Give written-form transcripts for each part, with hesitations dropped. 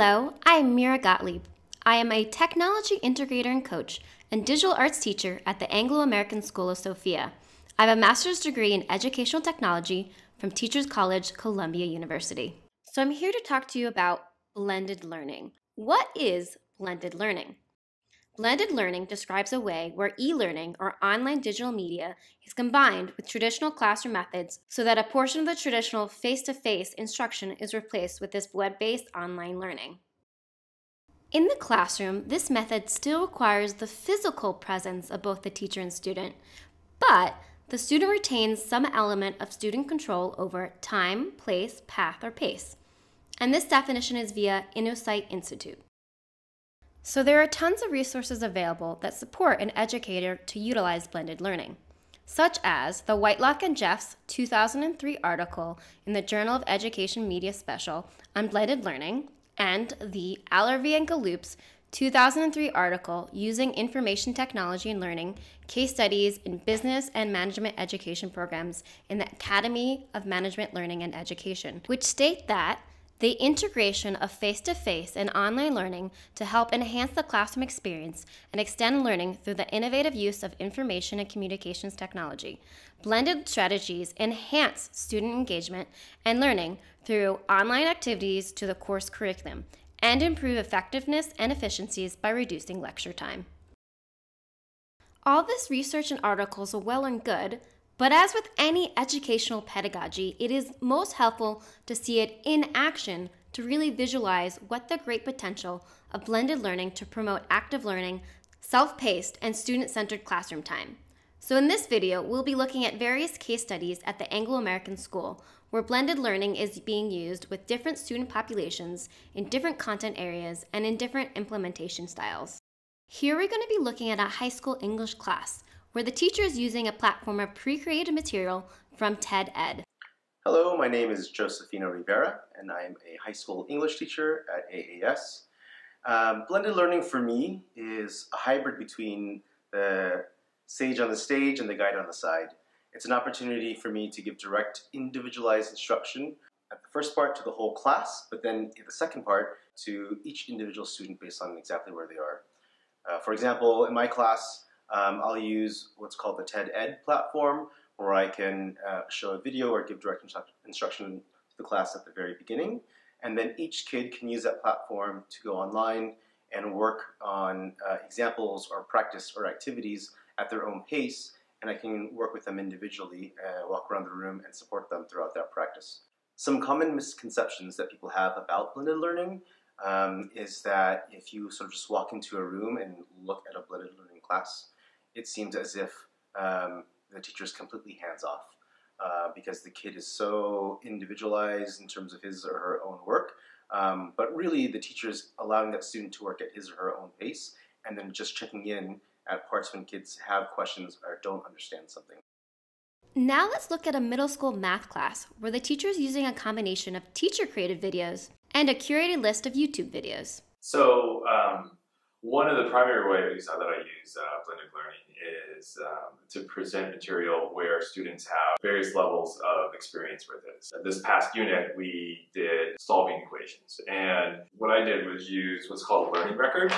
Hello, I'm Mira Gottlieb. I am a technology integrator and coach and digital arts teacher at the Anglo-American School of Sophia. I have a master's degree in educational technology from Teachers College, Columbia University. So I'm here to talk to you about blended learning. What is blended learning? Blended learning describes a way where e-learning or online digital media is combined with traditional classroom methods so that a portion of the traditional face-to-face instruction is replaced with this web-based online learning. In the classroom, this method still requires the physical presence of both the teacher and student, but the student retains some element of student control over time, place, path, or pace. And this definition is via InnoSight Institute. So there are tons of resources available that support an educator to utilize blended learning, such as the Whitelock and Jeff's 2003 article in the Journal of Education Media Special on blended learning and the Allervi and Galoops 2003 article Using Information Technology in Learning, Case Studies in Business and Management Education Programs in the Academy of Management Learning and Education, which state that the integration of face-to-face and online learning to help enhance the classroom experience and extend learning through the innovative use of information and communications technology. Blended strategies enhance student engagement and learning through online activities to the course curriculum and improve effectiveness and efficiencies by reducing lecture time. All this research and articles are well and good, but as with any educational pedagogy, it is most helpful to see it in action to really visualize what the great potential of blended learning to promote active learning, self-paced, and student-centered classroom time. So in this video, we'll be looking at various case studies at the Anglo-American School, where blended learning is being used with different student populations in different content areas and in different implementation styles. Here we're going to be looking at a high school English class, where the teacher is using a platform of pre-created material from TED-Ed. Hello, my name is Josefina Rivera, and I am a high school English teacher at AAS. Blended learning for me is a hybrid between the sage on the stage and the guide on the side. It's an opportunity for me to give direct, individualized instruction at the first part to the whole class, but then in the second part to each individual student based on exactly where they are. For example, in my class, I'll use what's called the TED-Ed platform, where I can show a video or give direct instruction to the class at the very beginning. And then each kid can use that platform to go online and work on examples or practice or activities at their own pace. And I can work with them individually, walk around the room and support them throughout that practice. Some common misconceptions that people have about blended learning is that if you sort of just walk into a room and look at a blended learning class, it seems as if the teacher is completely hands-off because the kid is so individualized in terms of his or her own work, but really the teacher is allowing that student to work at his or her own pace and then just checking in at parts when kids have questions or don't understand something. Now let's look at a middle school math class where the teacher is using a combination of teacher-created videos and a curated list of YouTube videos. So, one of the primary ways that I use blended learning is to present material where students have various levels of experience with it. So this past unit, we did solving equations, and what I did was use what's called a learning record,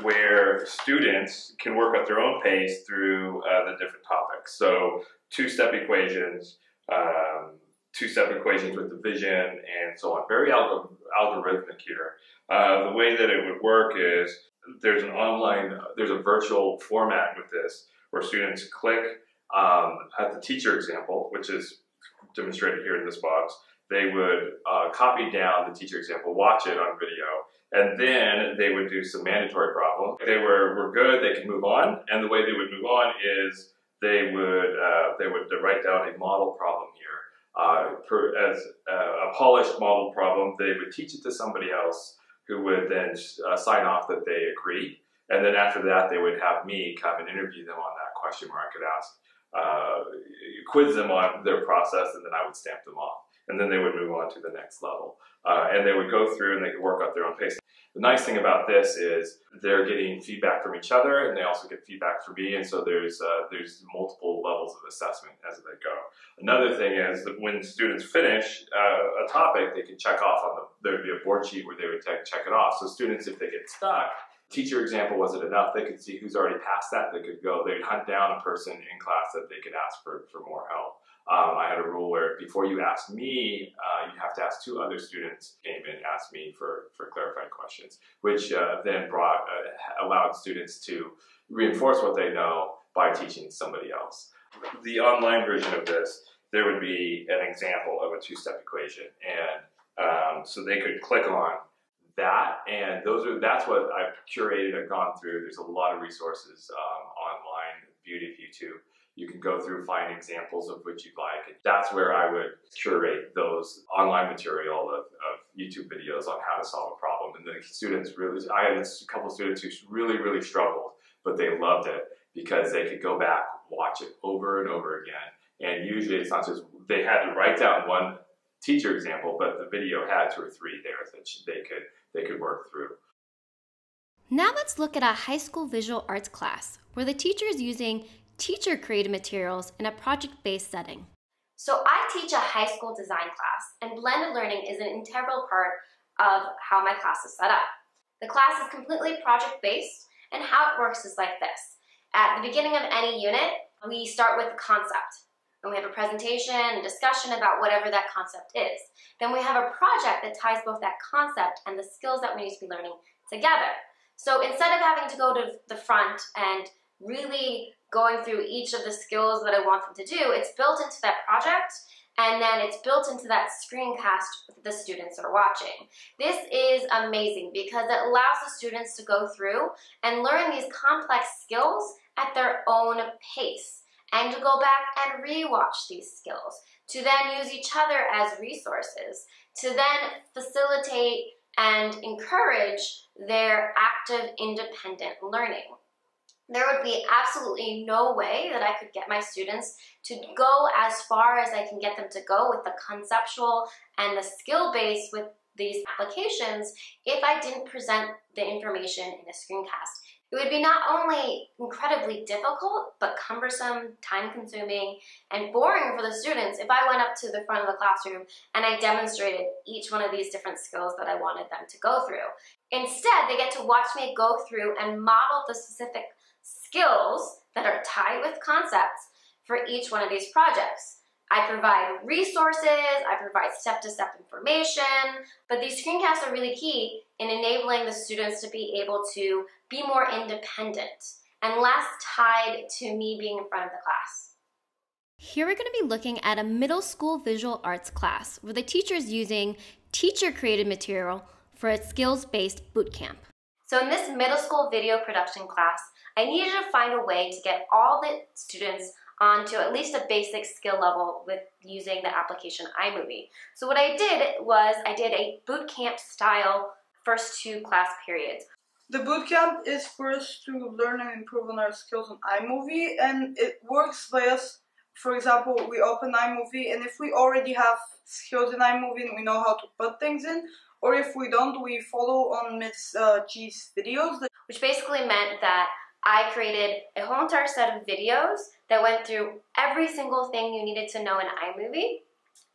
where students can work at their own pace through the different topics. So two-step equations with division and so on. Very algorithmic here. The way that it would work is there's an online, there's a virtual format with this where students click at the teacher example, which is demonstrated here in this box. They would copy down the teacher example, watch it on video, and then they would do some mandatory problem. If they were good, they could move on, and the way they would move on is they would write down a model problem here. As a polished model problem, they would teach it to somebody else who would then sign off that they agreed. And then after that, they would have me come and interview them on that question where I could quiz them on their process, and then I would stamp them off. and then they would move on to the next level. And they would go through and they could work up their own pace. The nice thing about this is they're getting feedback from each other, and they also get feedback from me, and so there's multiple levels of assessment as they go. Another thing is that when students finish a topic, they can check off on there would be a board sheet where they would check it off. So students, if they get stuck, teacher example wasn't enough, they could see who's already past that, they'd hunt down a person in class that they could ask for more help. I had a rule where before you ask me, you have to ask two other students who came in and asked me for clarified questions, which then allowed students to reinforce what they know by teaching somebody else. The online version of this, there would be an example of a two-step equation, and so they could click on that, and that's what I've curated and gone through. There's a lot of resources online, the beauty of YouTube. You can go through, find examples of what you'd like. And that's where I would curate those online material of YouTube videos on how to solve a problem. And the students really, I had a couple of students who really, really struggled, but they loved it because they could go back, watch it over and over again. And usually it's not just, they had to write down one teacher example, but the video had two or three there that they could work through. Now let's look at a high school visual arts class where the teacher is using teacher-created materials in a project-based setting. So I teach a high school design class, and blended learning is an integral part of how my class is set up. The class is completely project-based, and how it works is like this. At the beginning of any unit, we start with the concept, and we have a presentation and discussion about whatever that concept is. Then we have a project that ties both that concept and the skills that we need to be learning together. So instead of having to go to the front and really going through each of the skills that I want them to do, it's built into that project, and then it's built into that screencast that the students are watching. This is amazing because it allows the students to go through and learn these complex skills at their own pace, and to go back and re-watch these skills, to then use each other as resources, to then facilitate and encourage their active, independent learning. There would be absolutely no way that I could get my students to go as far as I can get them to go with the conceptual and the skill base with these applications if I didn't present the information in a screencast. It would be not only incredibly difficult, but cumbersome, time-consuming, and boring for the students if I went up to the front of the classroom and I demonstrated each one of these different skills that I wanted them to go through. Instead, they get to watch me go through and model the specific skills that are tied with concepts for each one of these projects. I provide resources, I provide step-to-step information, but these screencasts are really key in enabling the students to be able to be more independent and less tied to me being in front of the class. Here we're going to be looking at a middle school visual arts class where the teacher is using teacher-created material for a skills-based boot camp. So in this middle school video production class, I needed to find a way to get all the students onto at least a basic skill level with using the application iMovie. So what I did was I did a boot camp style first two class periods. The boot camp is for us to learn and improve on our skills on iMovie, and it works by us, for example, we open iMovie, and if we already have skills in iMovie and we know how to put things in, or if we don't, we follow on Ms. G's videos. Which basically meant that I created a whole entire set of videos that went through every single thing you needed to know in iMovie.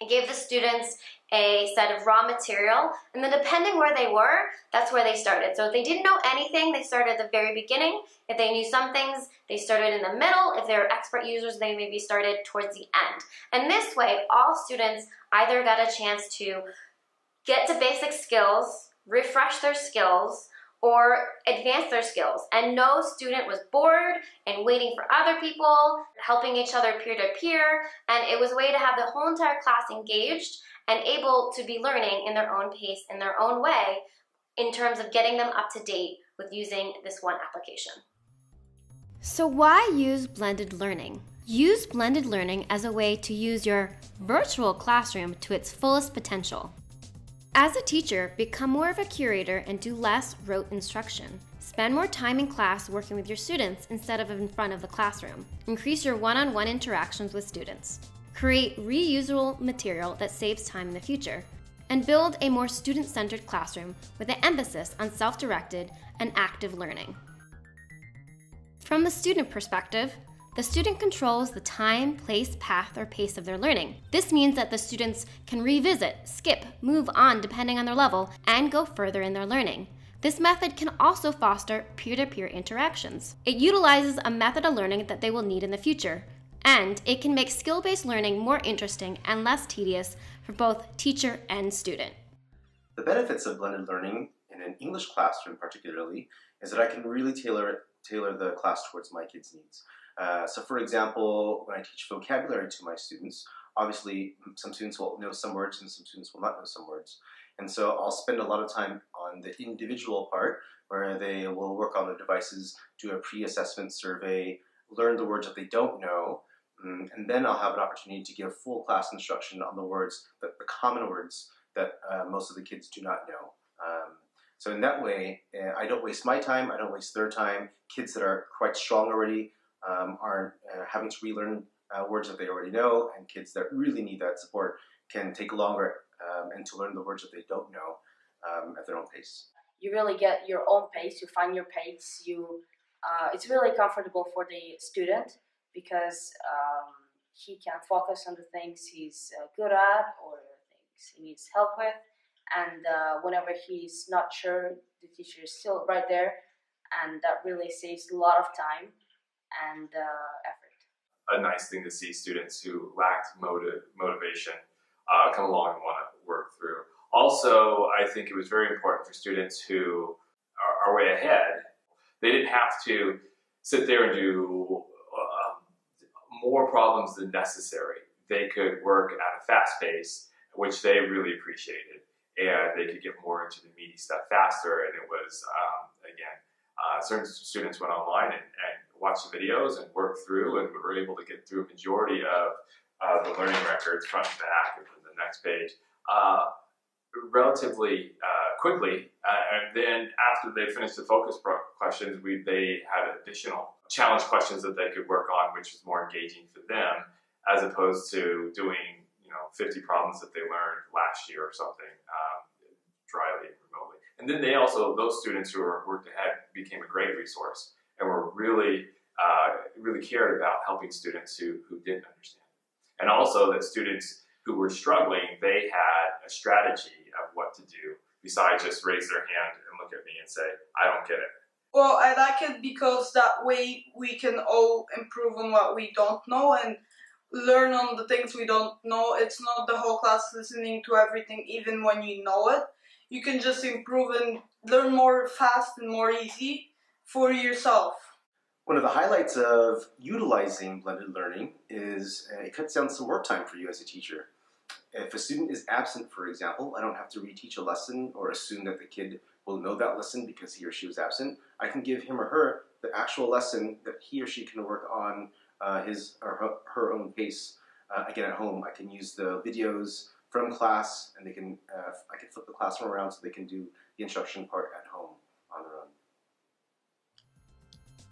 I gave the students a set of raw material, and then depending where they were, that's where they started. So if they didn't know anything, they started at the very beginning. If they knew some things, they started in the middle. If they were expert users, they maybe started towards the end. And this way, all students either got a chance to get to basic skills, refresh their skills, or advance their skills. And no student was bored and waiting for other people, helping each other peer-to-peer, and it was a way to have the whole entire class engaged and able to be learning in their own pace, in their own way, in terms of getting them up to date with using this one application. So why use blended learning? Use blended learning as a way to use your virtual classroom to its fullest potential. As a teacher, become more of a curator and do less rote instruction. Spend more time in class working with your students instead of in front of the classroom. Increase your one-on-one interactions with students. create reusable material that saves time in the future, and build a more student-centered classroom with an emphasis on self-directed and active learning. From the student perspective, the student controls the time, place, path, or pace of their learning. This means that the students can revisit, skip, move on depending on their level, and go further in their learning. This method can also foster peer-to-peer interactions. It utilizes a method of learning that they will need in the future, and it can make skill-based learning more interesting and less tedious for both teacher and student. The benefits of blended learning, in an English classroom particularly, is that I can really tailor the class towards my kids' needs. So for example, when I teach vocabulary to my students, obviously some students will know some words and some students will not know some words. And so I'll spend a lot of time on the individual part where they will work on their devices, do a pre-assessment survey, learn the words that they don't know, and then I'll have an opportunity to give full class instruction on the words, the common words that most of the kids do not know. So in that way, I don't waste my time, I don't waste their time. Kids that are quite strong already are having to relearn words that they already know, and kids that really need that support can take longer and to learn the words that they don't know at their own pace. You really get your own pace, you find your pace, it's really comfortable for the student because he can focus on the things he's good at or things he needs help with, and whenever he's not sure, the teacher is still right there, and that really saves a lot of time and effort. A nice thing to see students who lacked motivation come along and want to work through. Also, I think it was very important for students who are way ahead. They didn't have to sit there and do more problems than necessary. They could work at a fast pace, which they really appreciated, and they could get more into the meaty stuff faster. And it was, again, certain students went online and watched the videos and worked through, and we were able to get through a majority of the learning records front and back and the next page relatively quickly. And then after they finished the focus questions, they had additional challenge questions that they could work on, which was more engaging for them, as opposed to doing 50 problems that they learned last year or something dryly and remotely. And then they also, those students who were worked ahead became a great resource and were really, really cared about helping students who didn't understand. And also that students who were struggling, they had a strategy of what to do besides just raise their hand and look at me and say, I don't get it. Well, I like it because that way we can all improve on what we don't know and learn on the things we don't know. It's not the whole class listening to everything, even when you know it. You can just improve and learn more fast and more easy for yourself. One of the highlights of utilizing blended learning is it cuts down some work time for you as a teacher. If a student is absent, for example, I don't have to reteach a lesson or assume that the kid will know that lesson because he or she was absent. I can give him or her the actual lesson that he or she can work on his or her own pace. Again, at home, I can use the videos from class, and they can I can flip the classroom around so they can do the instruction part at home on their own.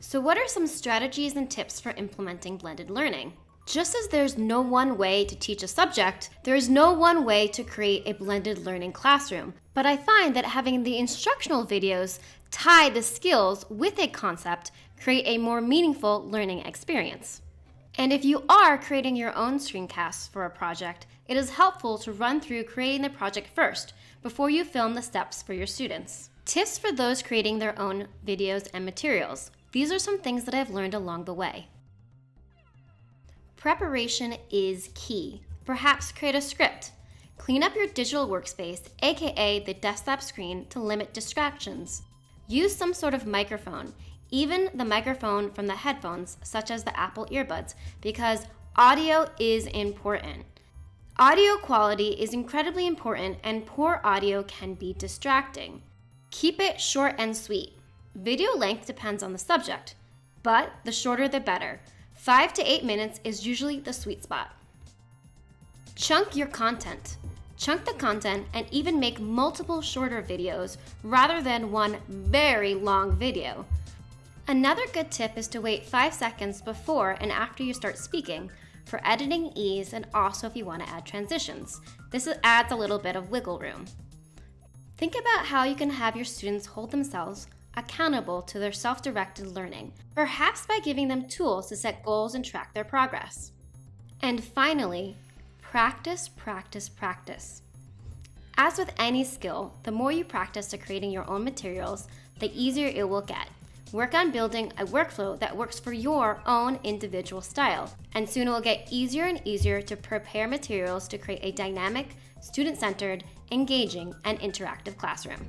So what are some strategies and tips for implementing blended learning? Just as there's no one way to teach a subject, there is no one way to create a blended learning classroom. But I find that having the instructional videos tie the skills with a concept create a more meaningful learning experience. And if you are creating your own screencasts for a project, it is helpful to run through creating the project first before you film the steps for your students. Tips for those creating their own videos and materials. These are some things that I've learned along the way. Preparation is key. Perhaps create a script. Clean up your digital workspace, aka the desktop screen, to limit distractions. Use some sort of microphone, even the microphone from the headphones, such as the Apple earbuds, because audio is important. Audio quality is incredibly important, and poor audio can be distracting. Keep it short and sweet. Video length depends on the subject, but the shorter the better. 5 to 8 minutes is usually the sweet spot. Chunk your content. Chunk the content and even make multiple shorter videos rather than one very long video. Another good tip is to wait 5 seconds before and after you start speaking for editing ease and also if you want to add transitions. This adds a little bit of wiggle room. Think about how you can have your students hold themselves accountable to their self-directed learning, perhaps by giving them tools to set goals and track their progress. And finally, practice, practice, practice. As with any skill, the more you practice to creating your own materials, the easier it will get. Work on building a workflow that works for your own individual style, and soon it will get easier and easier to prepare materials to create a dynamic, student-centered, engaging, and interactive classroom.